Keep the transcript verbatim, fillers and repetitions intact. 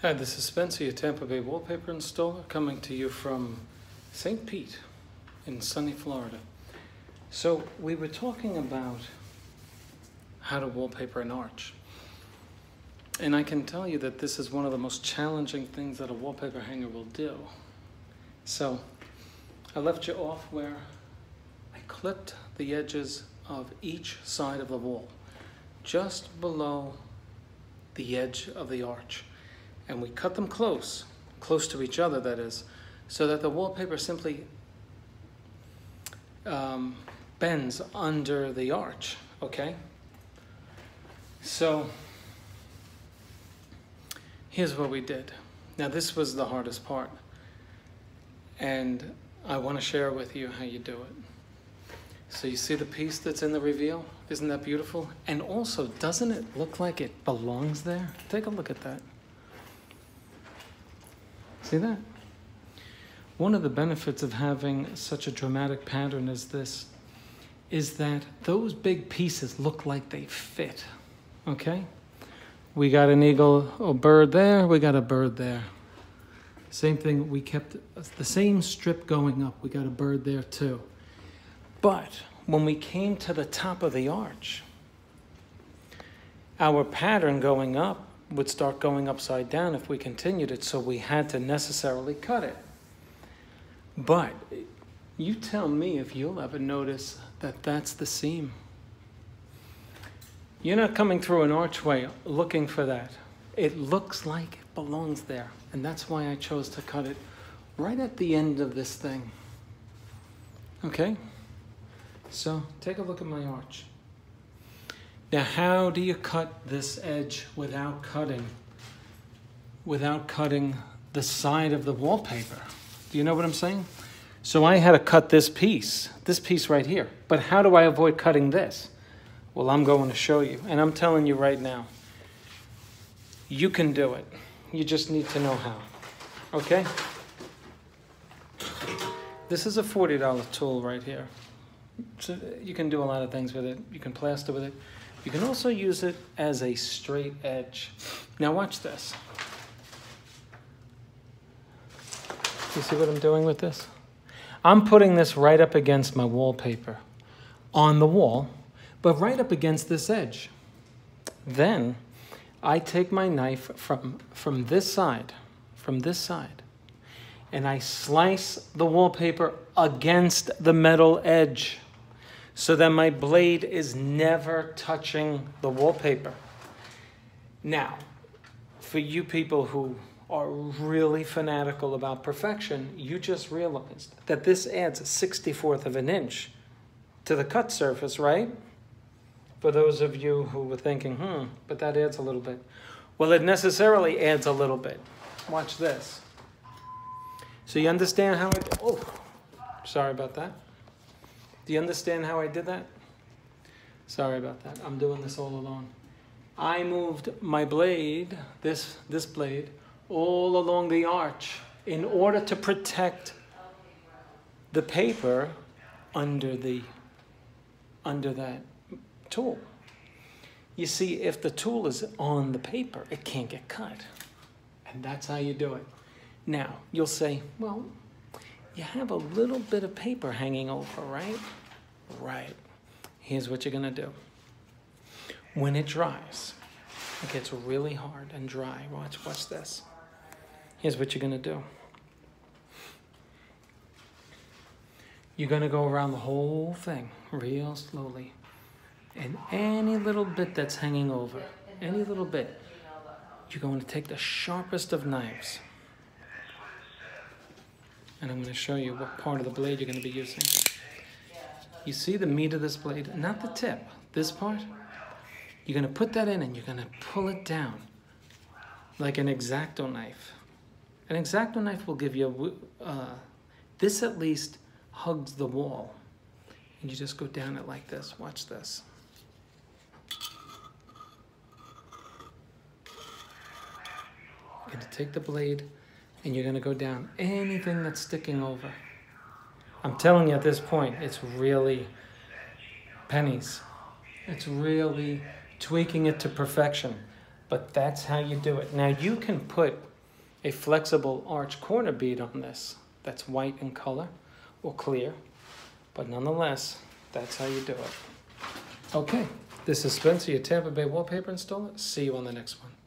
Hi, this is Spencer, your Tampa Bay wallpaper installer, coming to you from Saint Pete in sunny Florida. So we were talking about how to wallpaper an arch. And I can tell you that this is one of the most challenging things that a wallpaper hanger will do. So I left you off where I clipped the edges of each side of the wall, just below the edge of the arch. And we cut them close, close to each other, that is, so that the wallpaper simply um, bends under the arch, okay? So here's what we did. Now this was the hardest part, and I want to share with you how you do it. So you see the piece that's in the reveal? Isn't that beautiful? And also, doesn't it look like it belongs there? Take a look at that. See that? One of the benefits of having such a dramatic pattern as this is that those big pieces look like they fit, okay? We got an eagle, a bird there, we got a bird there. Same thing, we kept the same strip going up. We got a bird there too. But when we came to the top of the arch, our pattern going up would start going upside down if we continued it, so we had to necessarily cut it. But you tell me if you'll ever notice that that's the seam. You're not coming through an archway looking for that. It looks like it belongs there, and that's why I chose to cut it right at the end of this thing. Okay? So take a look at my arch. Now, how do you cut this edge without cutting, without cutting the side of the wallpaper? Do you know what I'm saying? So I had to cut this piece, this piece right here. But how do I avoid cutting this? Well, I'm going to show you, and I'm telling you right now, you can do it. You just need to know how, okay? This is a forty dollar tool right here. So you can do a lot of things with it. You can plaster with it. You can also use it as a straight edge. Now watch this. You see what I'm doing with this? I'm putting this right up against my wallpaper on the wall, but right up against this edge. Then I take my knife from, from this side, from this side, and I slice the wallpaper against the metal edge, so that my blade is never touching the wallpaper. Now, for you people who are really fanatical about perfection, you just realized that this adds a sixty-fourth of an inch to the cut surface, right? For those of you who were thinking, hmm, but that adds a little bit. Well, it necessarily adds a little bit. Watch this. So you understand how it, oh, sorry about that. Do you understand how I did that? Sorry about that. I'm doing this all alone. I moved my blade, this, this blade, all along the arch in order to protect the paper under, the, under that tool. You see, if the tool is on the paper, it can't get cut. And that's how you do it. Now, you'll say, well, you have a little bit of paper hanging over, right? Right. Here's what you're gonna do. When it dries, it gets really hard and dry. Watch, watch this. Here's what you're gonna do. You're gonna go around the whole thing real slowly. And any little bit that's hanging over, any little bit, you're going to take the sharpest of knives. And I'm going to show you what part of the blade you're going to be using. You see the meat of this blade, not the tip, this part? You're going to put that in and you're going to pull it down like an X-Acto knife. An X-Acto knife will give you, uh, this at least hugs the wall. And you just go down it like this. Watch this. You're going to take the blade, and you're going to go down anything that's sticking over. I'm telling you at this point, it's really pennies. It's really tweaking it to perfection. But that's how you do it. Now you can put a flexible arch corner bead on this that's white in color or clear, but nonetheless, that's how you do it. Okay, this is Spencer, your Tampa Bay wallpaper installer. See you on the next one.